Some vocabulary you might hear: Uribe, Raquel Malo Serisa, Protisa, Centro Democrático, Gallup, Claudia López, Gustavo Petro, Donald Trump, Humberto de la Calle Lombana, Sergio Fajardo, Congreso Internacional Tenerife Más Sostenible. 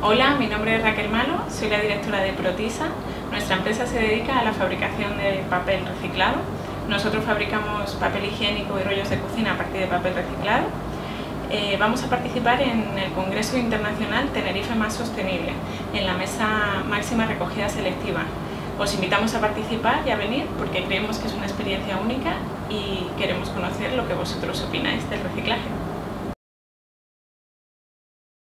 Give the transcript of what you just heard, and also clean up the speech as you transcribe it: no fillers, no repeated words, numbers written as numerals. Hola, mi nombre es Raquel Malo, soy la directora de Protisa. Nuestra empresa se dedica a la fabricación de papel reciclado. Nosotros fabricamos papel higiénico y rollos de cocina a partir de papel reciclado. Vamos a participar en el Congreso Internacional Tenerife Más Sostenible, en la mesa máxima recogida selectiva. Os invitamos a participar y a venir porque creemos que es una experiencia única y queremos conocer lo que vosotros opináis del reciclaje.